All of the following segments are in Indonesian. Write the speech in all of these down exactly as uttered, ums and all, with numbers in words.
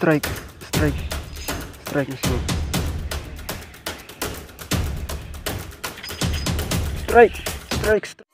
strike, strike, strike meskipun. Strike, strike, strike.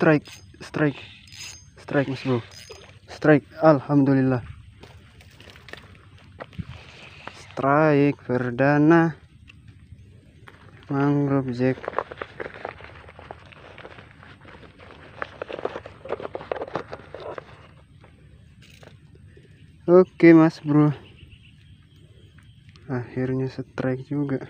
Strike, strike, strike mas bro, strike, alhamdulillah. Strike perdana mangrove jack. Oke mas bro, akhirnya strike juga.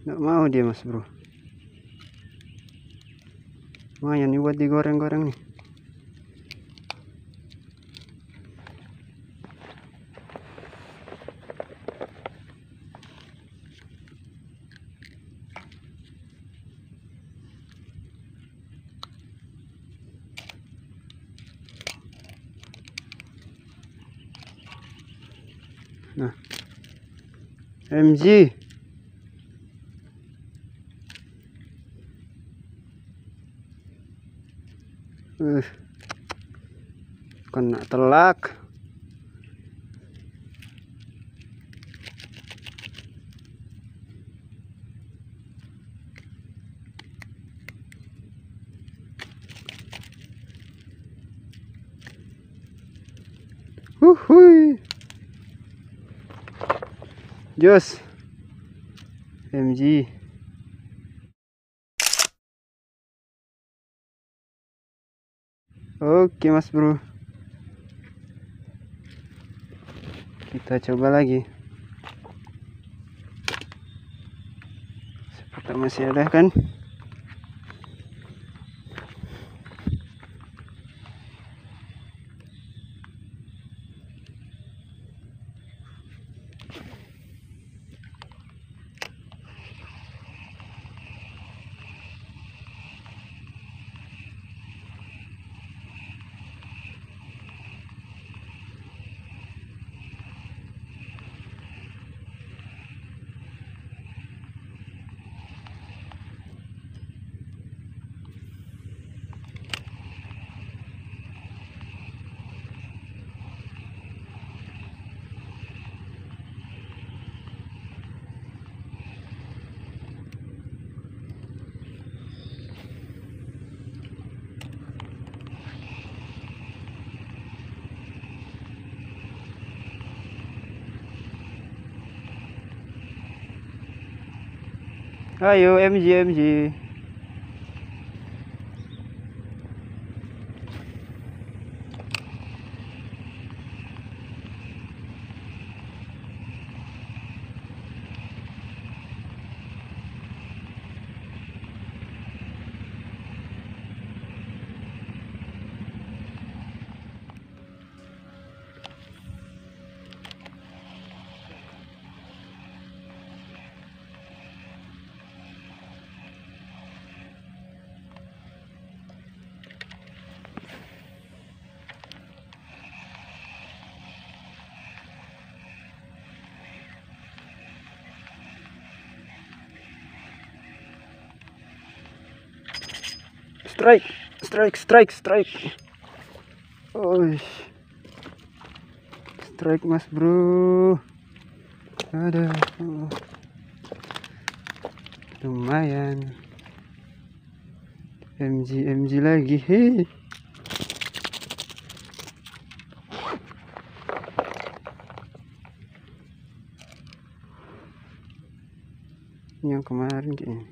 Nggak mau dia mas bro. Lumayan nih buat digoreng-goreng nih. Nah, M G. Uh, kena telak. Huhuy. Jos. M G. Oke, Mas Bro. Kita coba lagi. Seperti masih ada kan? Ayo M G, M G. Strike, strike, strike, strike. Oh, strike, Mas Bro. Ada, oh, lumayan. M G, M G lagi. Hei. Yang kemarin kayaknya.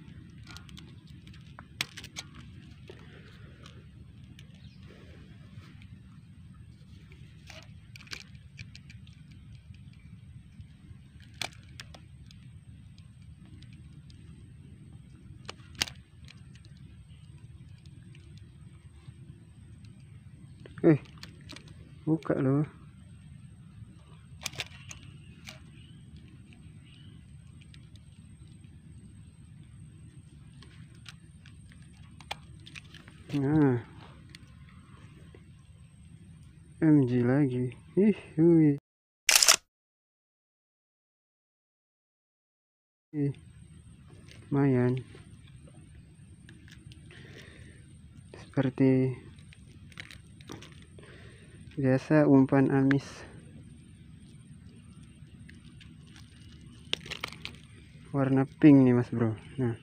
Eh, buka loh. Nah, M G lagi. Ih, hui. Eh, lumayan. Seperti biasa umpan amis. Warna pink nih, Mas Bro. Nah.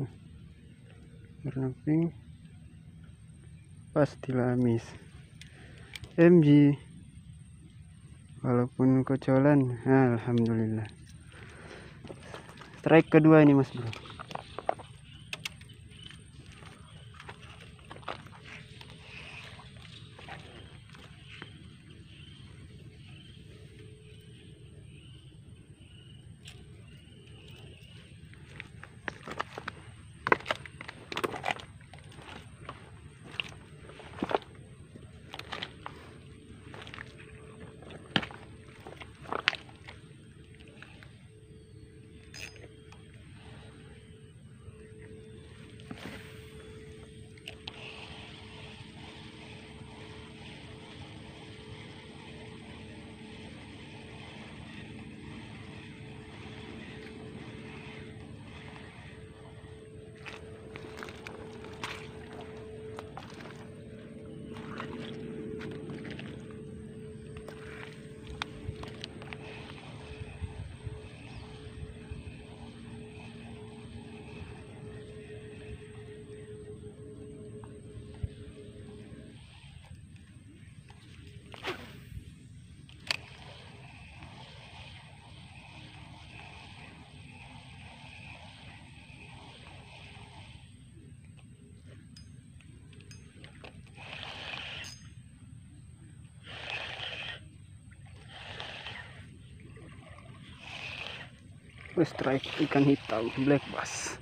Nah. Warna pink. Pastilah amis. M G. Walaupun kocolan, alhamdulillah. Strike kedua ini, Mas Bro. strike ikan hitam black bass.